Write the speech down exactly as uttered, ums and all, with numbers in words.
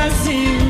Brasil.